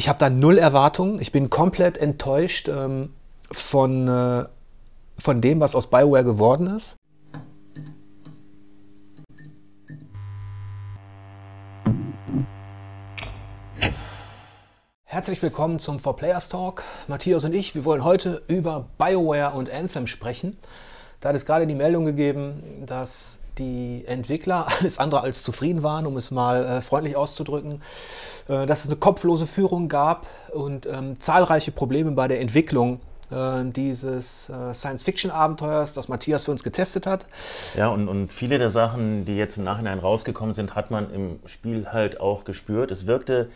Ich habe da null Erwartungen. Ich bin komplett enttäuscht von dem, was aus BioWare geworden ist. Herzlich willkommen zum 4Players Talk. Matthias und ich, wir wollen heute über BioWare und Anthem sprechen. Da hat es gerade die Meldung gegeben, dass die Entwickler alles andere als zufrieden waren, um es mal freundlich auszudrücken, dass es eine kopflose Führung gab und zahlreiche Probleme bei der Entwicklung dieses Science-Fiction-Abenteuers, das Matthias für uns getestet hat. Ja, und viele der Sachen, die jetzt im Nachhinein rausgekommen sind, hat man im Spiel halt auch gespürt. Es wirkte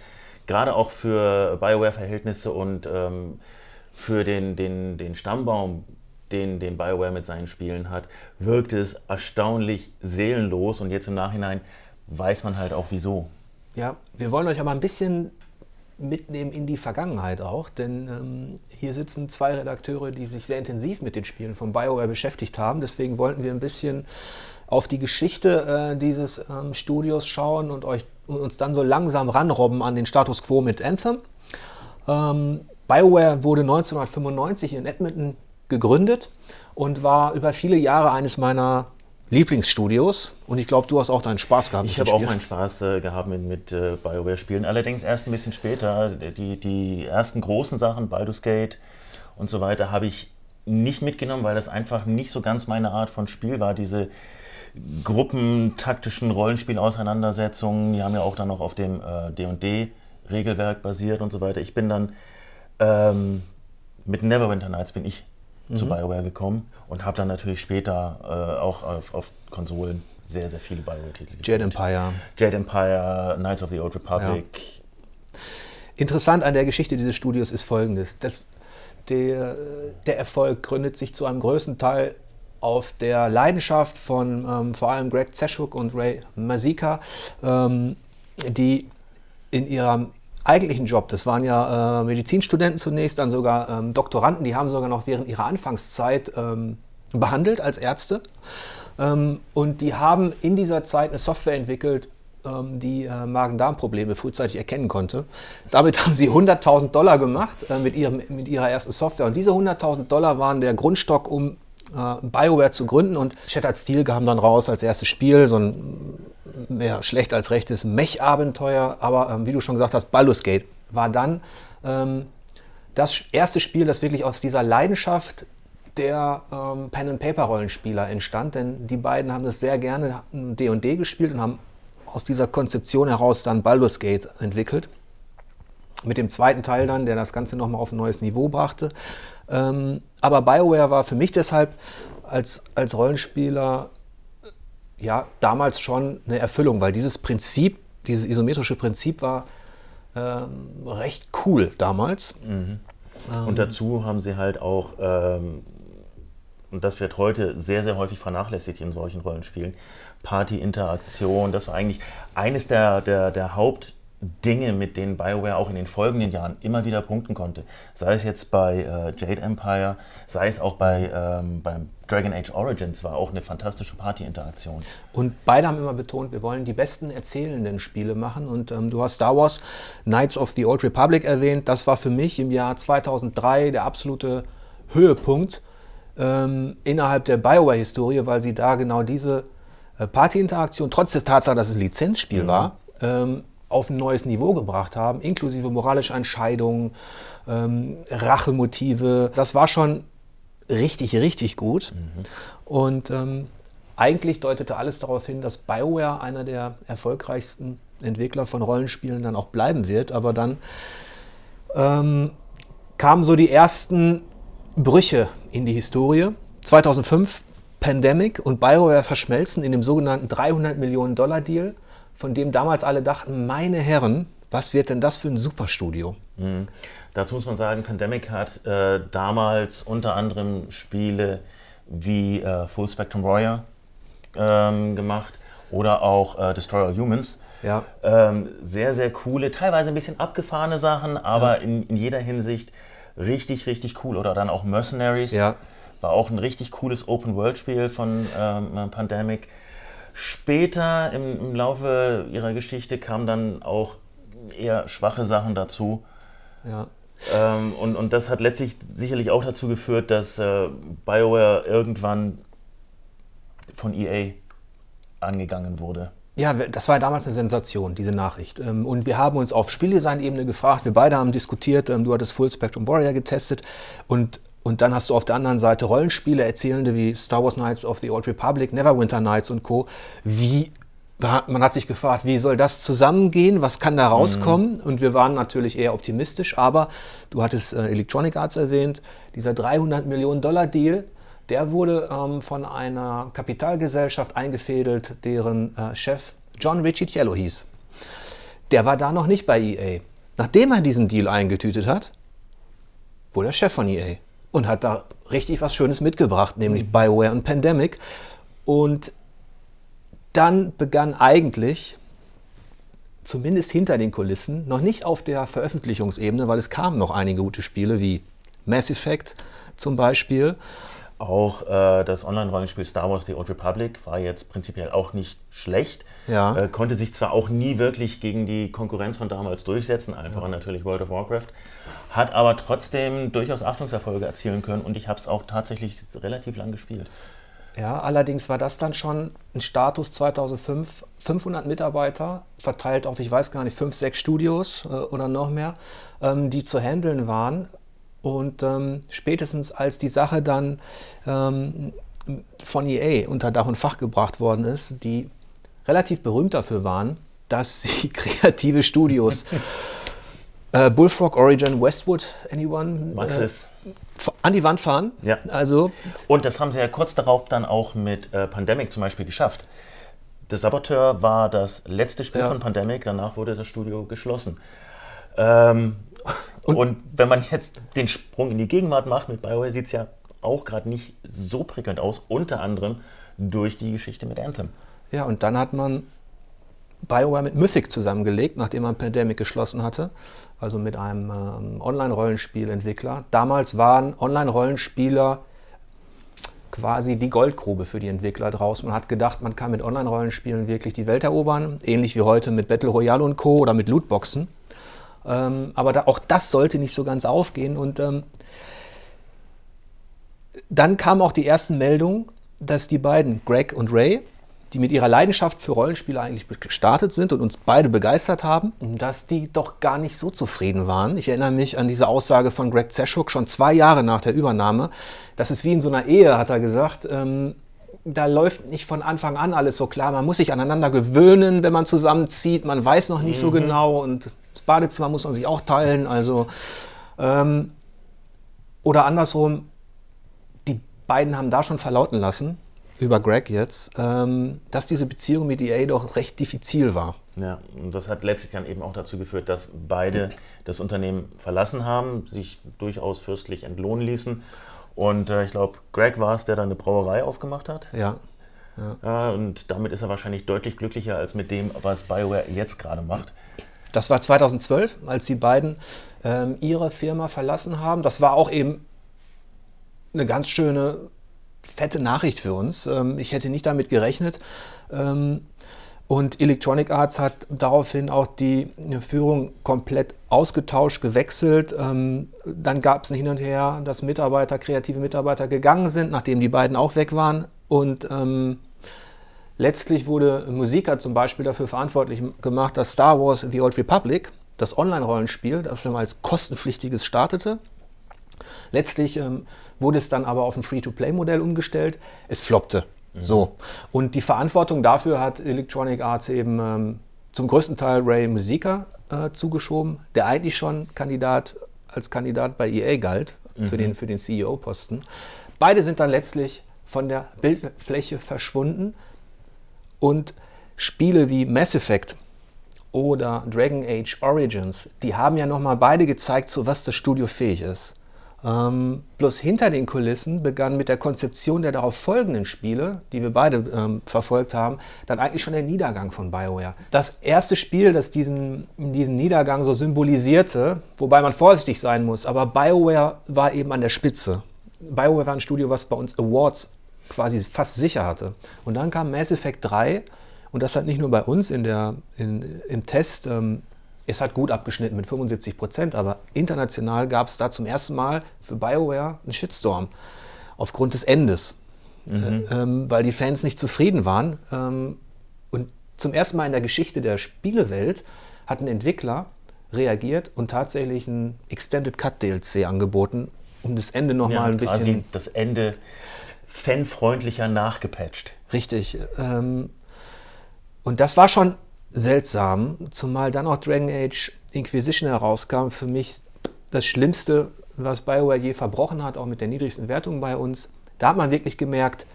gerade auch für BioWare-Verhältnisse und für den Stammbaum, den BioWare mit seinen Spielen hat, wirkte es erstaunlich seelenlos, und jetzt im Nachhinein weiß man halt auch wieso. Ja, wir wollen euch aber ein bisschen mitnehmen in die Vergangenheit auch, denn hier sitzen zwei Redakteure, die sich sehr intensiv mit den Spielen von BioWare beschäftigt haben, deswegen wollten wir ein bisschen auf die Geschichte dieses Studios schauen und uns dann so langsam ranrobben an den Status Quo mit Anthem. BioWare wurde 1995 in Edmonton gegründet und war über viele Jahre eines meiner Lieblingsstudios, und ich glaube, du hast auch deinen Spaß gehabt. Ich habe auch meinen Spaß gehabt mit BioWare-Spielen, allerdings erst ein bisschen später. Die ersten großen Sachen, Baldur's Gate und so weiter, habe ich nicht mitgenommen, weil das einfach nicht so ganz meine Art von Spiel war. Diese gruppentaktischen Rollenspiel-Auseinandersetzungen, die haben ja auch dann noch auf dem D&D-Regelwerk basiert und so weiter. Ich bin dann mit Neverwinter Nights bin ich zu BioWare gekommen und habe dann natürlich später auch auf Konsolen sehr, sehr viele BioWare-Titel gespielt. Jade Empire, Knights of the Old Republic. Ja. Interessant an der Geschichte dieses Studios ist Folgendes. Der Erfolg gründet sich zu einem größten Teil auf der Leidenschaft von vor allem Greg Zeschuk und Ray Muzyka, die in ihrem eigentlichen Job, das waren ja Medizinstudenten zunächst, dann sogar Doktoranden, die haben sogar noch während ihrer Anfangszeit behandelt als Ärzte, und die haben in dieser Zeit eine Software entwickelt, die Magen-Darm-Probleme frühzeitig erkennen konnte. Damit haben sie 100.000 Dollar gemacht mit ihrer ersten Software, und diese 100.000 Dollar waren der Grundstock, um BioWare zu gründen, und Shattered Steel kam dann raus als erstes Spiel, so ein mehr schlecht als rechtes Mech-Abenteuer, aber wie du schon gesagt hast, Baldur's Gate war dann das erste Spiel, das wirklich aus dieser Leidenschaft der Pen-and-Paper-Rollenspieler entstand, denn die beiden haben das sehr gerne D&D gespielt und haben aus dieser Konzeption heraus dann Baldur's Gate entwickelt. Mit dem zweiten Teil dann, der das Ganze nochmal auf ein neues Niveau brachte. Aber BioWare war für mich deshalb als Rollenspieler ja damals schon eine Erfüllung, weil dieses Prinzip, dieses isometrische Prinzip war recht cool damals. Mhm. Und dazu haben sie halt auch, und das wird heute sehr, sehr häufig vernachlässigt in solchen Rollenspielen, Party-Interaktion, das war eigentlich eines der Hauptdinge, mit denen BioWare auch in den folgenden Jahren immer wieder punkten konnte. Sei es jetzt bei Jade Empire, sei es auch beim Dragon Age Origins, war auch eine fantastische Party-Interaktion. Und beide haben immer betont, wir wollen die besten erzählenden Spiele machen, und du hast Star Wars Knights of the Old Republic erwähnt. Das war für mich im Jahr 2003 der absolute Höhepunkt innerhalb der BioWare-Historie, weil sie da genau diese Party-Interaktion, trotz der Tatsache, dass es ein Lizenzspiel war, auf ein neues Niveau gebracht haben, inklusive moralische Entscheidungen, Rachemotive. Das war schon richtig, richtig gut. Und eigentlich deutete alles darauf hin, dass BioWare einer der erfolgreichsten Entwickler von Rollenspielen dann auch bleiben wird. Aber dann kamen so die ersten Brüche in die Historie. 2005 Pandemic und BioWare verschmelzen in dem sogenannten 300-Millionen-Dollar-Deal, von dem damals alle dachten, meine Herren, was wird denn das für ein Superstudio? Mhm. Dazu muss man sagen, Pandemic hat damals unter anderem Spiele wie Full Spectrum Warrior gemacht oder auch Destroyer Humans. Ja. Sehr, sehr coole, teilweise ein bisschen abgefahrene Sachen, aber ja, in jeder Hinsicht richtig, richtig cool. Oder dann auch Mercenaries. Ja. War auch ein richtig cooles Open-World-Spiel von Pandemic. Später im Laufe ihrer Geschichte kamen dann auch eher schwache Sachen dazu. Ja. Und das hat letztlich sicherlich auch dazu geführt, dass BioWare irgendwann von EA angegangen wurde. Ja, das war ja damals eine Sensation, diese Nachricht. Und wir haben uns auf Spieldesign-Ebene gefragt, wir beide haben diskutiert, du hattest Full Spectrum Warrior getestet und dann hast du auf der anderen Seite Rollenspiele, Erzählende wie Star Wars: Knights of the Old Republic, Neverwinter Nights und Co. Man hat sich gefragt, wie soll das zusammengehen, was kann da rauskommen? Und wir waren natürlich eher optimistisch, aber du hattest Electronic Arts erwähnt, dieser $300 Millionen Deal, der wurde von einer Kapitalgesellschaft eingefädelt, deren Chef John Riccitiello hieß. Der war da noch nicht bei EA. Nachdem er diesen Deal eingetütet hat, wurde er Chef von EA und hat da richtig was Schönes mitgebracht, nämlich BioWare und Pandemic. Und dann begann eigentlich, zumindest hinter den Kulissen, noch nicht auf der Veröffentlichungsebene, weil es kamen noch einige gute Spiele, wie Mass Effect zum Beispiel. Auch das Online-Rollenspiel Star Wars: The Old Republic war jetzt prinzipiell auch nicht schlecht. Ja. Konnte sich zwar auch nie wirklich gegen die Konkurrenz von damals durchsetzen, einfach natürlich World of Warcraft, hat aber trotzdem durchaus Achtungserfolge erzielen können und ich habe es auch tatsächlich relativ lang gespielt. Ja, allerdings war das dann schon ein Status 2005, 500 Mitarbeiter, verteilt auf, ich weiß gar nicht, 5, 6 Studios oder noch mehr, die zu handeln waren. Und spätestens als die Sache dann von EA unter Dach und Fach gebracht worden ist, die relativ berühmt dafür waren, dass sie kreative Studios, Bullfrog, Origin, Westwood, anyone? Maxis. An die Wand fahren. Ja. Also. Und das haben sie ja kurz darauf dann auch mit Pandemic zum Beispiel geschafft. The Saboteur war das letzte Spiel von Pandemic, danach wurde das Studio geschlossen. Und wenn man jetzt den Sprung in die Gegenwart macht mit BioWare, sieht es ja auch gerade nicht so prickelnd aus, unter anderem durch die Geschichte mit Anthem. Ja, und dann hat man BioWare mit Mythic zusammengelegt, nachdem man Pandemic geschlossen hatte, also mit einem Online-Rollenspielentwickler. Damals waren Online-Rollenspieler quasi die Goldgrube für die Entwickler draus. Man hat gedacht, man kann mit Online-Rollenspielen wirklich die Welt erobern, ähnlich wie heute mit Battle Royale und Co. oder mit Lootboxen. Aber auch das sollte nicht so ganz aufgehen. Und dann kamen auch die ersten Meldungen, dass die beiden, Greg und Ray, die mit ihrer Leidenschaft für Rollenspiele eigentlich gestartet sind und uns beide begeistert haben, dass die doch gar nicht so zufrieden waren. Ich erinnere mich an diese Aussage von Greg Zeschuk schon 2 Jahre nach der Übernahme. Das ist wie in so einer Ehe, hat er gesagt. Da läuft nicht von Anfang an alles so klar. Man muss sich aneinander gewöhnen, wenn man zusammenzieht. Man weiß noch nicht so genau und das Badezimmer muss man sich auch teilen. Also, oder andersrum, die beiden haben da schon verlauten lassen, über Greg jetzt, dass diese Beziehung mit EA doch recht diffizil war. Ja, und das hat letztlich dann eben auch dazu geführt, dass beide das Unternehmen verlassen haben, sich durchaus fürstlich entlohnen ließen. Und ich glaube, Greg war es, der dann eine Brauerei aufgemacht hat. Ja. Ja. Und damit ist er wahrscheinlich deutlich glücklicher als mit dem, was BioWare jetzt gerade macht. Das war 2012, als die beiden ihre Firma verlassen haben. Das war auch eben eine ganz schöne, fette Nachricht für uns. Ich hätte nicht damit gerechnet. Und Electronic Arts hat daraufhin auch die Führung komplett ausgetauscht, gewechselt. Dann gab es ein Hin und Her, dass Mitarbeiter, kreative Mitarbeiter gegangen sind, nachdem die beiden auch weg waren. Und letztlich wurde Muzyka zum Beispiel dafür verantwortlich gemacht, dass Star Wars: The Old Republic, das Online-Rollenspiel, das dann als kostenpflichtiges startete, letztlich wurde es dann aber auf ein Free-to-Play-Modell umgestellt. Es floppte. So. Und die Verantwortung dafür hat Electronic Arts eben zum größten Teil Ray Muzyka zugeschoben, der eigentlich schon als Kandidat bei EA galt, für den CEO-Posten. Beide sind dann letztlich von der Bildfläche verschwunden und Spiele wie Mass Effect oder Dragon Age Origins, die haben ja nochmal beide gezeigt, zu was das Studio fähig ist. Bloß hinter den Kulissen begann mit der Konzeption der darauf folgenden Spiele, die wir beide verfolgt haben, dann eigentlich schon der Niedergang von BioWare. Das erste Spiel, das diesen Niedergang so symbolisierte, wobei man vorsichtig sein muss, aber BioWare war eben an der Spitze. BioWare war ein Studio, was bei uns Awards quasi fast sicher hatte. Und dann kam Mass Effect 3 und das hat nicht nur bei uns im Test Es hat gut abgeschnitten mit 75%, aber international gab es da zum ersten Mal für BioWare einen Shitstorm aufgrund des Endes, weil die Fans nicht zufrieden waren. Und zum ersten Mal in der Geschichte der Spielewelt hat ein Entwickler reagiert und tatsächlich einen Extended Cut DLC angeboten, um das Ende nochmal ein bisschen... quasi das Ende fanfreundlicher nachgepatcht. Richtig. Und das war schon seltsam, zumal dann auch Dragon Age Inquisition herauskam. Für mich das Schlimmste, was BioWare je verbrochen hat, auch mit der niedrigsten Wertung bei uns. Da hat man wirklich gemerkt,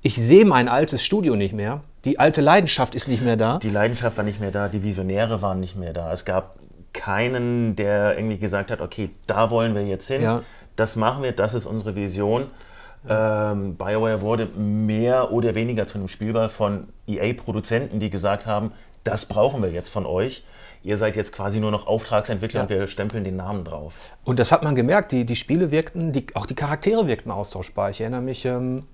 ich sehe mein altes Studio nicht mehr. Die alte Leidenschaft ist nicht mehr da. Die Leidenschaft war nicht mehr da, die Visionäre waren nicht mehr da. Es gab keinen, der irgendwie gesagt hat, okay, da wollen wir jetzt hin, das machen wir, das ist unsere Vision. BioWare wurde mehr oder weniger zu einem Spielball von EA-Produzenten, die gesagt haben, das brauchen wir jetzt von euch. Ihr seid jetzt quasi nur noch Auftragsentwickler und wir stempeln den Namen drauf. Und das hat man gemerkt, die Spiele wirkten, auch die Charaktere wirkten austauschbar. Ich erinnere mich in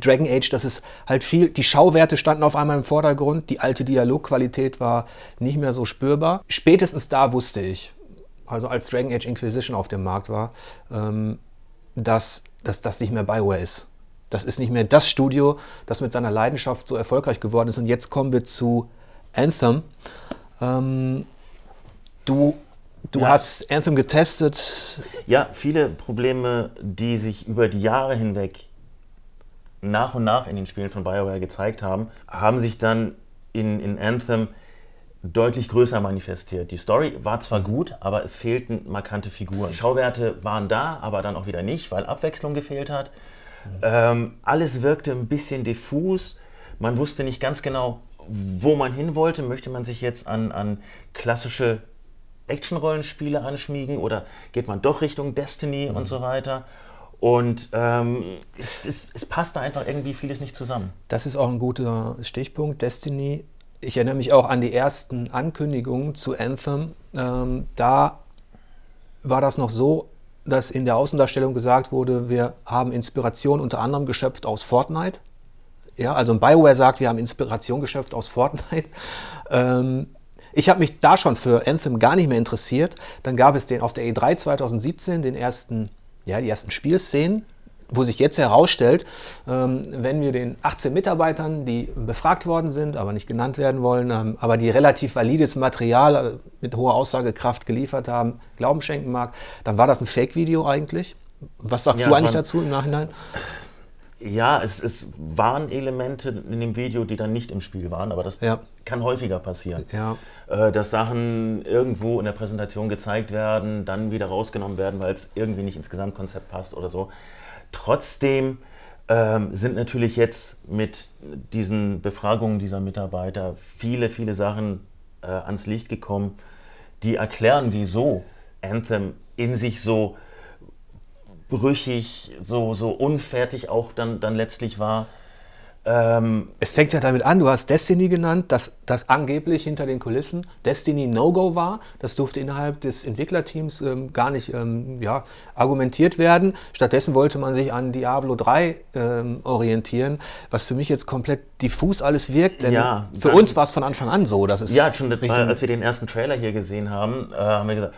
Dragon Age, dass es halt viel, die Schauwerte standen auf einmal im Vordergrund, die alte Dialogqualität war nicht mehr so spürbar. Spätestens da wusste ich, also als Dragon Age Inquisition auf dem Markt war, dass das nicht mehr BioWare ist. Das ist nicht mehr das Studio, das mit seiner Leidenschaft so erfolgreich geworden ist. Und jetzt kommen wir zu Anthem. Du hast Anthem getestet. Ja, viele Probleme, die sich über die Jahre hinweg nach und nach in den Spielen von BioWare gezeigt haben, haben sich dann in Anthem deutlich größer manifestiert. Die Story war zwar gut, aber es fehlten markante Figuren. Schauwerte waren da, aber dann auch wieder nicht, weil Abwechslung gefehlt hat. Alles wirkte ein bisschen diffus. Man wusste nicht ganz genau, wo man hin wollte. Möchte man sich jetzt an klassische Action-Rollenspiele anschmiegen oder geht man doch Richtung Destiny und so weiter? Und es passt da einfach irgendwie vieles nicht zusammen. Das ist auch ein guter Stichpunkt. Destiny. Ich erinnere mich auch an die ersten Ankündigungen zu Anthem. Da war das noch so, dass in der Außendarstellung gesagt wurde, wir haben Inspiration unter anderem geschöpft aus Fortnite. Ja, also BioWare sagt, wir haben Inspiration geschöpft aus Fortnite. Ich habe mich da schon für Anthem gar nicht mehr interessiert. Dann gab es den auf der E3 2017 den ersten, die ersten Spielszenen, wo sich jetzt herausstellt, wenn wir den 18 Mitarbeitern, die befragt worden sind, aber nicht genannt werden wollen, aber die relativ valides Material mit hoher Aussagekraft geliefert haben, Glauben schenken mag, dann war das ein Fake-Video eigentlich. Was sagst du eigentlich dazu im Nachhinein? Ja, es waren Elemente in dem Video, die dann nicht im Spiel waren, aber das kann häufiger passieren. Ja. Dass Sachen irgendwo in der Präsentation gezeigt werden, dann wieder rausgenommen werden, weil es irgendwie nicht ins Gesamtkonzept passt oder so. Trotzdem sind natürlich jetzt mit diesen Befragungen dieser Mitarbeiter viele, viele Sachen ans Licht gekommen, die erklären, wieso Anthem in sich so brüchig, so unfertig auch dann letztlich war. Es fängt ja damit an, du hast Destiny genannt, dass das angeblich hinter den Kulissen Destiny No-Go war. Das durfte innerhalb des Entwicklerteams gar nicht argumentiert werden. Stattdessen wollte man sich an Diablo 3 orientieren, was für mich jetzt komplett diffus alles wirkt. Denn für uns war es von Anfang an so. Dass es als wir den ersten Trailer hier gesehen haben, haben wir gesagt,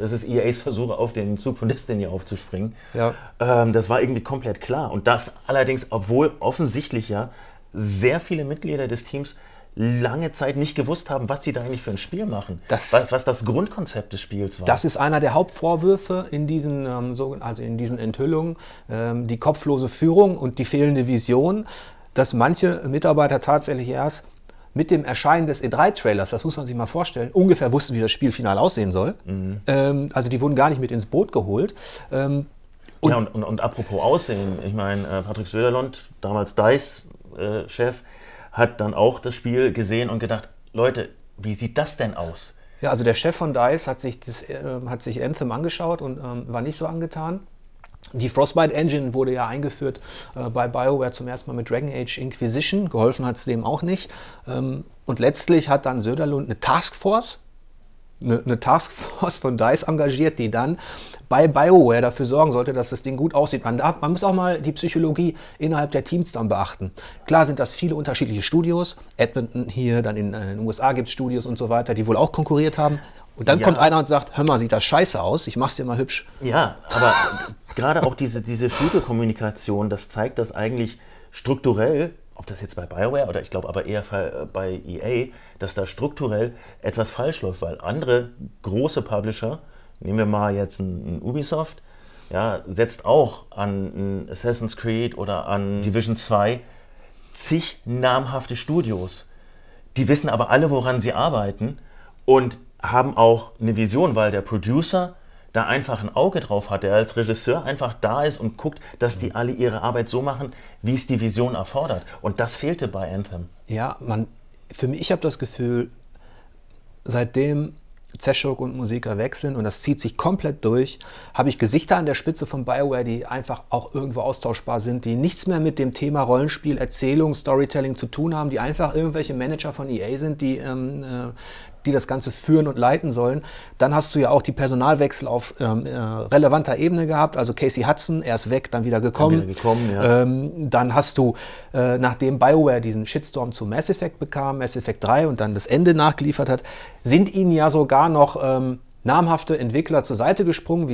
das ist EAs Versuch, auf den Zug von Destiny aufzuspringen. Ja. Das war irgendwie komplett klar. Und das allerdings, obwohl offensichtlich sehr viele Mitglieder des Teams lange Zeit nicht gewusst haben, was sie da eigentlich für ein Spiel machen, was das Grundkonzept des Spiels war. Das ist einer der Hauptvorwürfe in diesen, also in diesen Enthüllungen, die kopflose Führung und die fehlende Vision, dass manche Mitarbeiter tatsächlich erst mit dem Erscheinen des E3-Trailers, das muss man sich mal vorstellen, ungefähr wussten, wie das Spielfinale aussehen soll. Also die wurden gar nicht mit ins Boot geholt. Und apropos Aussehen, ich meine, Patrick Söderlund, damals DICE-Chef, hat dann auch das Spiel gesehen und gedacht, Leute, wie sieht das denn aus? Ja, also der Chef von DICE hat sich Anthem angeschaut und war nicht so angetan. Die Frostbite Engine wurde ja eingeführt bei BioWare zum ersten Mal mit Dragon Age Inquisition, geholfen hat es dem auch nicht. Und letztlich hat dann Söderlund eine Taskforce eine Taskforce von DICE engagiert, die dann bei BioWare dafür sorgen sollte, dass das Ding gut aussieht. Man muss auch mal die Psychologie innerhalb der Teams dann beachten. Klar sind das viele unterschiedliche Studios. Edmonton hier, dann in den USA gibt es Studios und so weiter, die wohl auch konkurriert haben. Und dann kommt einer und sagt, hör mal, sieht das scheiße aus, ich mach's dir mal hübsch. Ja, aber gerade auch diese Studiokommunikation, das zeigt, dass eigentlich strukturell, ob das jetzt bei BioWare oder ich glaube aber eher bei EA, dass da strukturell etwas falsch läuft, weil andere große Publisher, nehmen wir mal jetzt ein Ubisoft, ja, setzt auch an Assassin's Creed oder an Division 2 zig namhafte Studios. Die wissen aber alle, woran sie arbeiten und haben auch eine Vision, weil der Producer da einfach ein Auge drauf hat, der als Regisseur einfach da ist und guckt, dass die alle ihre Arbeit so machen, wie es die Vision erfordert. Und das fehlte bei Anthem. Ja, für mich, ich habe das Gefühl, seitdem Zeschuk und Muzyka wechseln, und das zieht sich komplett durch, habe ich Gesichter an der Spitze von BioWare, die einfach auch irgendwo austauschbar sind, die nichts mehr mit dem Thema Rollenspiel, Erzählung, Storytelling zu tun haben, die einfach irgendwelche Manager von EA sind, die das Ganze führen und leiten sollen. Dann hast du ja auch die Personalwechsel auf relevanter Ebene gehabt, also Casey Hudson, er ist weg, dann wieder gekommen. Ja. Dann hast du, nachdem BioWare diesen Shitstorm zu Mass Effect bekam, Mass Effect 3 und dann das Ende nachgeliefert hat, sind ihnen ja sogar noch namhafte Entwickler zur Seite gesprungen,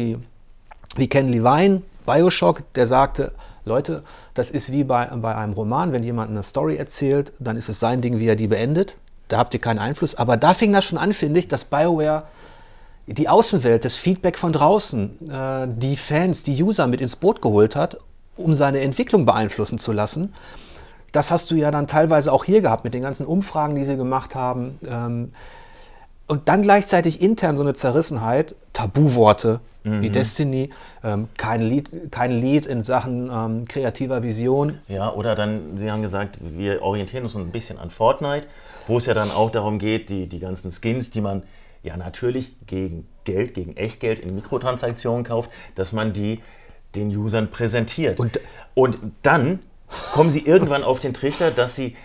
wie Ken Levine, BioShock, der sagte, Leute, das ist wie bei einem Roman, wenn jemand eine Story erzählt, dann ist es sein Ding, wie er die beendet. Da habt ihr keinen Einfluss. Aber da fing das schon an, finde ich, dass BioWare die Außenwelt, das Feedback von draußen, die Fans, die User mit ins Boot geholt hat, um seine Entwicklung beeinflussen zu lassen. Das hast du ja dann teilweise auch hier gehabt mit den ganzen Umfragen, die sie gemacht haben. Und dann gleichzeitig intern so eine Zerrissenheit, Tabuworte wie Destiny, kein Lied in Sachen kreativer Vision. Ja, oder dann, sie haben gesagt, wir orientieren uns ein bisschen an Fortnite, wo es ja dann auch darum geht, die ganzen Skins, die man ja natürlich gegen Geld, gegen Echtgeld in Mikrotransaktionen kauft, dass man die den Usern präsentiert. Und dann kommen sie irgendwann auf den Trichter, dass sie,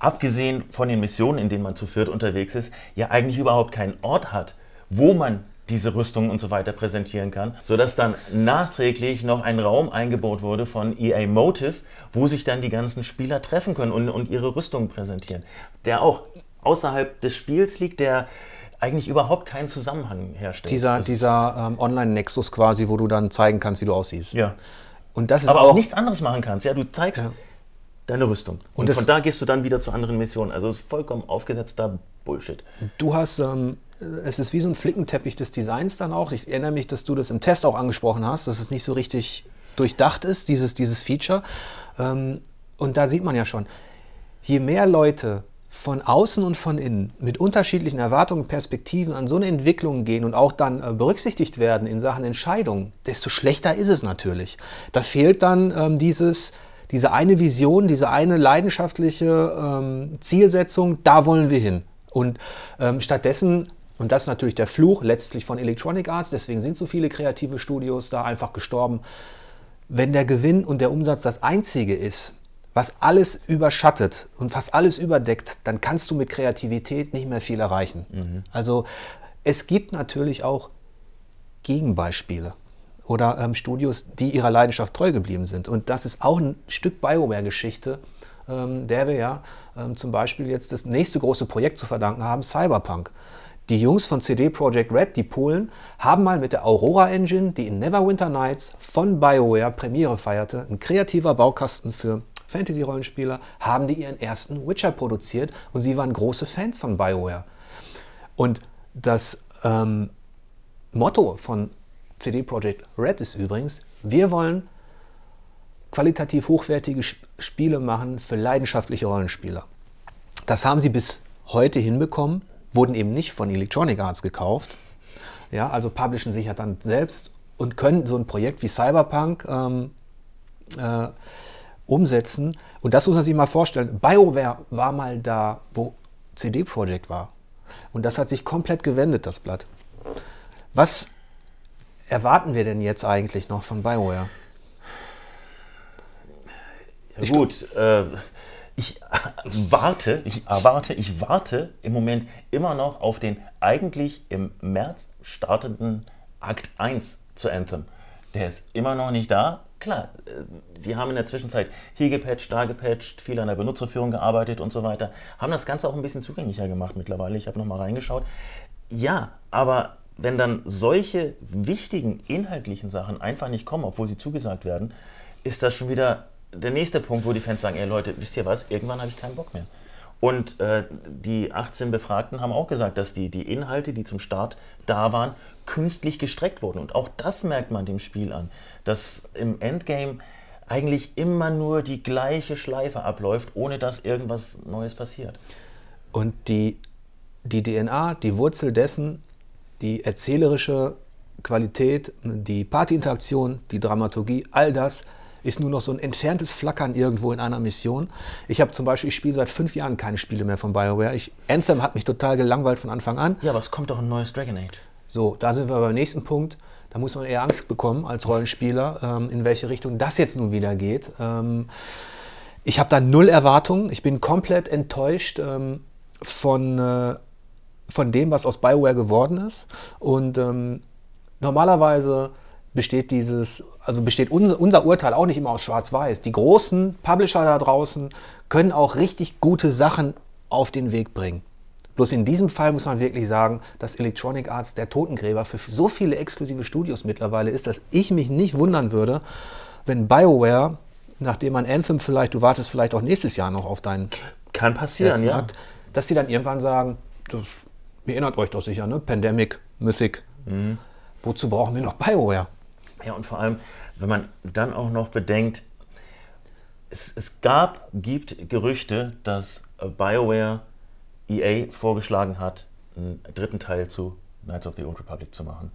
abgesehen von den Missionen, in denen man zu viert unterwegs ist, ja eigentlich überhaupt keinen Ort hat, wo man diese Rüstungen und so weiter präsentieren kann, sodass dann nachträglich noch ein Raum eingebaut wurde von EA Motive, wo sich dann die ganzen Spieler treffen können und ihre Rüstungen präsentieren, der auch außerhalb des Spiels liegt, der eigentlich überhaupt keinen Zusammenhang herstellt. Dieser Online-Nexus quasi, wo du dann zeigen kannst, wie du aussiehst. Ja. Und das ist aber auch nichts anderes machen kannst. Ja, du zeigst deine Rüstung. Und von da gehst du dann wieder zu anderen Missionen. Also es ist vollkommen aufgesetzter Bullshit. Du hast, es ist wie so ein Flickenteppich des Designs dann auch. Ich erinnere mich, dass du das im Test auch angesprochen hast, dass es nicht so richtig durchdacht ist, dieses Feature. Und da sieht man ja schon, je mehr Leute von außen und von innen mit unterschiedlichen Erwartungen und Perspektiven an so eine Entwicklung gehen und auch dann berücksichtigt werden in Sachen Entscheidungen, desto schlechter ist es natürlich. Da fehlt dann diese eine Vision, diese eine leidenschaftliche Zielsetzung, da wollen wir hin. Und stattdessen, und das ist natürlich der Fluch letztlich von Electronic Arts, deswegen sind so viele kreative Studios da einfach gestorben, wenn der Gewinn und der Umsatz das Einzige ist, was alles überschattet und fast alles überdeckt, dann kannst du mit Kreativität nicht mehr viel erreichen. Mhm. Also es gibt natürlich auch Gegenbeispiele. Oder Studios, die ihrer Leidenschaft treu geblieben sind. Und das ist auch ein Stück BioWare-Geschichte, der wir ja zum Beispiel jetzt das nächste große Projekt zu verdanken haben, Cyberpunk. Die Jungs von CD Projekt Red, die Polen, haben mal mit der Aurora-Engine, die in Neverwinter Nights von BioWare Premiere feierte, ein kreativer Baukasten für Fantasy-Rollenspieler, haben die ihren ersten Witcher produziert und sie waren große Fans von BioWare. Und das Motto von CD Projekt Red ist übrigens, wir wollen qualitativ hochwertige Spiele machen für leidenschaftliche Rollenspieler. Das haben sie bis heute hinbekommen, wurden eben nicht von Electronic Arts gekauft, ja, also publishen sich ja dann selbst und können so ein Projekt wie Cyberpunk umsetzen. Und das muss man sich mal vorstellen, BioWare war mal da, wo CD Projekt war. Und das hat sich komplett gewendet, das Blatt. Was erwarten wir denn jetzt eigentlich noch von BioWare? Ja, gut, Ich warte im Moment immer noch auf den eigentlich im März startenden Akt 1 zu Anthem. Der ist immer noch nicht da. Klar, die haben in der Zwischenzeit hier gepatcht, da gepatcht, viel an der Benutzerführung gearbeitet und so weiter. Haben das Ganze auch ein bisschen zugänglicher gemacht mittlerweile. Ich habe nochmal reingeschaut. Ja, aber wenn dann solche wichtigen inhaltlichen Sachen einfach nicht kommen, obwohl sie zugesagt werden, ist das schon wieder der nächste Punkt, wo die Fans sagen, ey Leute, wisst ihr was, irgendwann habe ich keinen Bock mehr. Und die 18 Befragten haben auch gesagt, dass die Inhalte, die zum Start da waren, künstlich gestreckt wurden. Und auch das merkt man dem Spiel an, dass im Endgame eigentlich immer nur die gleiche Schleife abläuft, ohne dass irgendwas Neues passiert. Und die DNA, die Wurzel dessen, die erzählerische Qualität, die Partyinteraktion, die Dramaturgie, all das ist nur noch so ein entferntes Flackern irgendwo in einer Mission. Ich habe zum Beispiel, ich spiele seit 5 Jahren keine Spiele mehr von BioWare. Anthem hat mich total gelangweilt von Anfang an. Ja, aber es kommt doch ein neues Dragon Age. So, da sind wir beim nächsten Punkt. Da muss man eher Angst bekommen als Rollenspieler, in welche Richtung das jetzt nun wieder geht. Ich habe da null Erwartungen. Ich bin komplett enttäuscht von dem, was aus BioWare geworden ist. Und normalerweise besteht unser Urteil auch nicht immer aus Schwarz-Weiß. Die großen Publisher da draußen können auch richtig gute Sachen auf den Weg bringen. Bloß in diesem Fall muss man wirklich sagen, dass Electronic Arts der Totengräber für so viele exklusive Studios mittlerweile ist, dass ich mich nicht wundern würde, wenn BioWare, nachdem man Anthem vielleicht, du wartest vielleicht auch nächstes Jahr noch auf deinen... Kann passieren, ja. Akt, dass sie dann irgendwann sagen, ihr erinnert euch doch sicher, ne? Pandemic, Mythic. Mhm. Wozu brauchen wir noch BioWare? Ja, und vor allem, wenn man dann auch noch bedenkt, es gibt Gerüchte, dass BioWare EA vorgeschlagen hat, einen dritten Teil zu Knights of the Old Republic zu machen.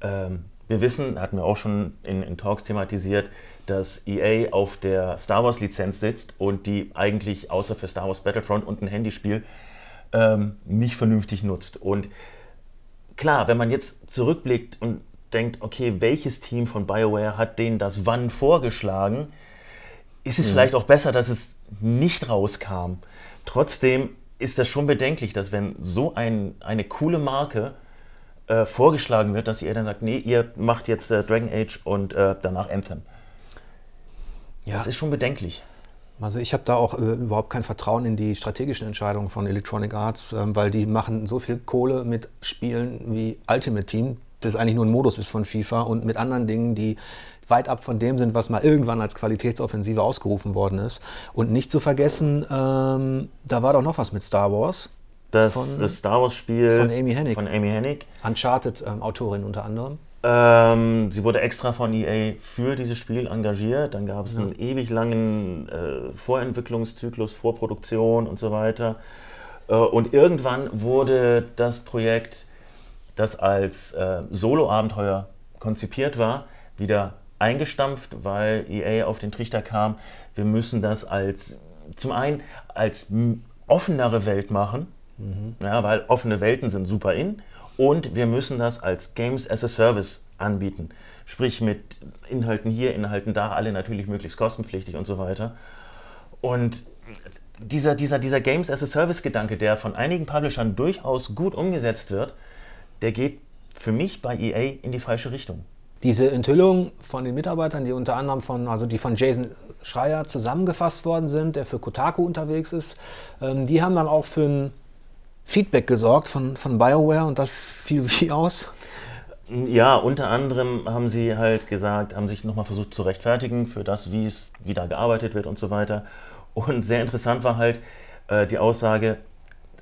Wir wissen, hatten wir auch schon in Talks thematisiert, dass EA auf der Star Wars Lizenz sitzt und die eigentlich außer für Star Wars Battlefront und ein Handyspiel nicht vernünftig nutzt. Und klar, wenn man jetzt zurückblickt und denkt, okay, welches Team von BioWare hat denen das wann vorgeschlagen, ist es vielleicht auch besser, dass es nicht rauskam. Trotzdem ist das schon bedenklich, dass wenn so eine coole Marke vorgeschlagen wird, dass ihr dann sagt, nee, ihr macht jetzt Dragon Age und danach Anthem. Ja. Das ist schon bedenklich. Also ich habe da auch überhaupt kein Vertrauen in die strategischen Entscheidungen von Electronic Arts, weil die machen so viel Kohle mit Spielen wie Ultimate Team, das eigentlich nur ein Modus ist von FIFA, und mit anderen Dingen, die weit ab von dem sind, was mal irgendwann als Qualitätsoffensive ausgerufen worden ist. Und nicht zu vergessen, da war doch noch was mit Star Wars. Das Star Wars-Spiel von Amy Hennig. Uncharted, Autorin unter anderem. Sie wurde extra von EA für dieses Spiel engagiert. Dann gab es einen ewig langen Vorentwicklungszyklus, Vorproduktion und so weiter. Und irgendwann wurde das Projekt, das als Solo-Abenteuer konzipiert war, wieder eingestampft, weil EA auf den Trichter kam, wir müssen das zum einen als offenere Welt machen, ja, weil offene Welten sind super in. Und wir müssen das als Games as a Service anbieten. Sprich mit Inhalten hier, Inhalten da, alle natürlich möglichst kostenpflichtig und so weiter. Und dieser Games as a Service Gedanke, der von einigen Publishern durchaus gut umgesetzt wird, der geht für mich bei EA in die falsche Richtung. Diese Enthüllung von den Mitarbeitern, die unter anderem die von Jason Schreier zusammengefasst worden sind, der für Kotaku unterwegs ist, die haben dann auch für ein Feedback gesorgt von BioWare, und das fiel wie aus? Ja, unter anderem haben sie halt gesagt, haben sich nochmal versucht zu rechtfertigen für das, wie es wieder gearbeitet wird und so weiter. Und sehr interessant war halt die Aussage,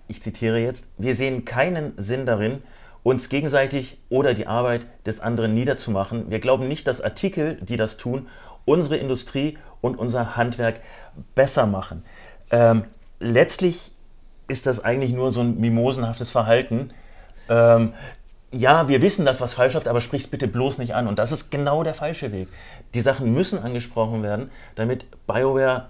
ich zitiere jetzt, wir sehen keinen Sinn darin, uns gegenseitig oder die Arbeit des anderen niederzumachen. Wir glauben nicht, dass Artikel, die das tun, unsere Industrie und unser Handwerk besser machen. Letztlich ist das eigentlich nur so ein mimosenhaftes Verhalten. Ja, wir wissen, dass was falsch läuft, aber sprich es bitte bloß nicht an. Und das ist genau der falsche Weg. Die Sachen müssen angesprochen werden, damit BioWare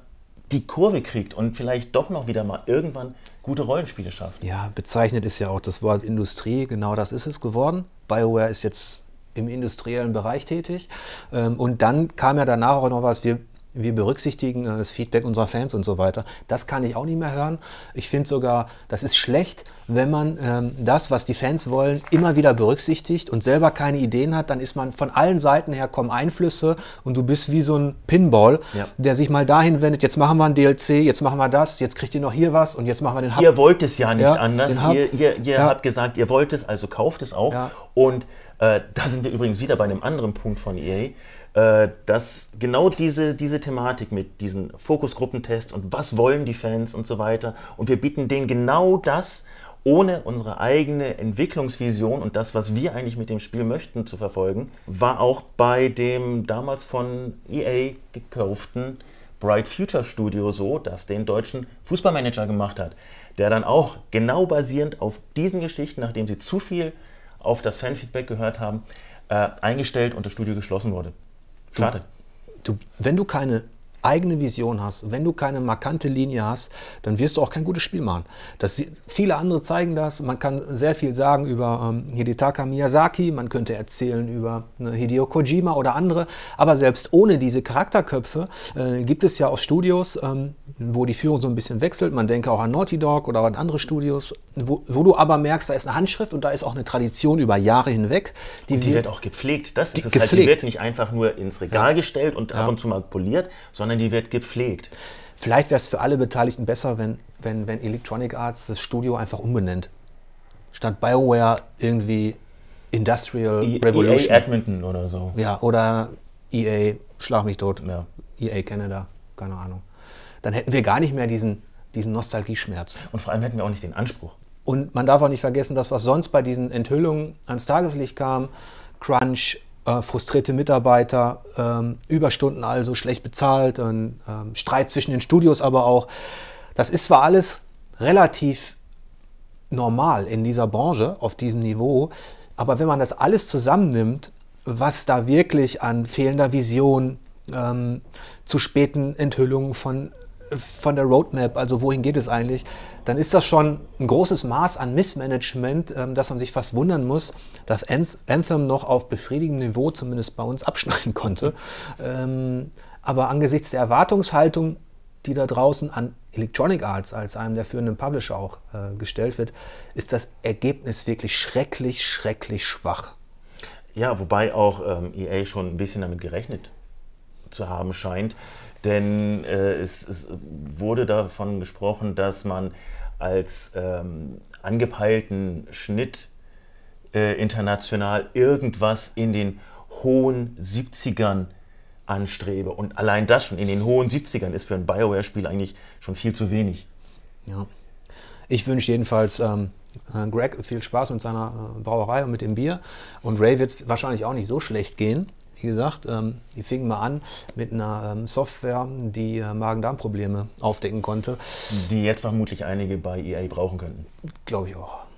die Kurve kriegt und vielleicht doch noch wieder mal irgendwann gute Rollenspiele schafft. Ja, bezeichnet ist ja auch das Wort Industrie. Genau das ist es geworden. BioWare ist jetzt im industriellen Bereich tätig. Und dann kam ja danach auch noch was, wir wir berücksichtigen das Feedback unserer Fans und so weiter. Das kann ich auch nicht mehr hören. Ich finde sogar, das ist schlecht, wenn man das, was die Fans wollen, immer wieder berücksichtigt und selber keine Ideen hat, dann ist man von allen Seiten her, kommen Einflüsse und du bist wie so ein Pinball, ja, der sich mal dahin wendet, jetzt machen wir ein DLC, jetzt machen wir das, jetzt kriegt ihr noch hier was und jetzt machen wir den Hub. Ihr wollt es ja nicht anders. Ihr ja, habt gesagt, ihr wollt es, also kauft es auch. Ja. Und da sind wir übrigens wieder bei einem anderen Punkt von EA, dass genau diese Thematik mit diesen Fokusgruppentests und was wollen die Fans und so weiter, und wir bieten denen genau das, ohne unsere eigene Entwicklungsvision und das, was wir eigentlich mit dem Spiel möchten, zu verfolgen, war auch bei dem damals von EA gekauften Bright Future Studio so, das den deutschen Fußballmanager gemacht hat, der dann auch genau basierend auf diesen Geschichten, nachdem sie zu viel auf das Fanfeedback gehört haben, eingestellt und das Studio geschlossen wurde. Schade. Wenn du keine eigene Vision hast, wenn du keine markante Linie hast, dann wirst du auch kein gutes Spiel machen. Das, viele andere zeigen das. Man kann sehr viel sagen über Hidetaka Miyazaki, man könnte erzählen über Hideo Kojima oder andere, aber selbst ohne diese Charakterköpfe gibt es ja auch Studios, wo die Führung so ein bisschen wechselt. Man denke auch an Naughty Dog oder an andere Studios, wo du aber merkst, da ist eine Handschrift und da ist auch eine Tradition über Jahre hinweg. Die wird auch gepflegt. Das ist es halt. Die wird nicht einfach nur ins Regal gestellt und ab und zu mal poliert, sondern die wird gepflegt. Vielleicht wäre es für alle Beteiligten besser, wenn Electronic Arts das Studio einfach umbenennt. Statt BioWare irgendwie Industrial Revolution. EA Edmonton oder so. Ja, oder EA, schlag mich tot. Ja. EA Canada, keine Ahnung. Dann hätten wir gar nicht mehr diesen Nostalgieschmerz. Und vor allem hätten wir auch nicht den Anspruch. Und man darf auch nicht vergessen, dass was sonst bei diesen Enthüllungen ans Tageslicht kam, Crunch, frustrierte Mitarbeiter, Überstunden also schlecht bezahlt, und, Streit zwischen den Studios aber auch. Das ist zwar alles relativ normal in dieser Branche, auf diesem Niveau, aber wenn man das alles zusammennimmt, was da wirklich an fehlender Vision, zu späten Enthüllungen von der Roadmap, also wohin geht es eigentlich, dann ist das schon ein großes Maß an Missmanagement, dass man sich fast wundern muss, dass Anthem noch auf befriedigendem Niveau zumindest bei uns abschneiden konnte. Aber angesichts der Erwartungshaltung, die da draußen an Electronic Arts als einem der führenden Publisher auch gestellt wird, ist das Ergebnis wirklich schrecklich, schrecklich schwach. Ja, wobei auch EA schon ein bisschen damit gerechnet zu haben scheint. Denn es wurde davon gesprochen, dass man als angepeilten Schnitt international irgendwas in den hohen 70ern anstrebe. Und allein das schon in den hohen 70ern ist für ein BioWare-Spiel eigentlich schon viel zu wenig. Ja. Ich wünsche jedenfalls Greg viel Spaß mit seiner Brauerei und mit dem Bier. Und Ray wird es wahrscheinlich auch nicht so schlecht gehen. Wie gesagt, die fingen mal an mit einer Software, die Magen-Darm-Probleme aufdecken konnte. Die jetzt vermutlich einige bei EA brauchen könnten. Glaube ich auch.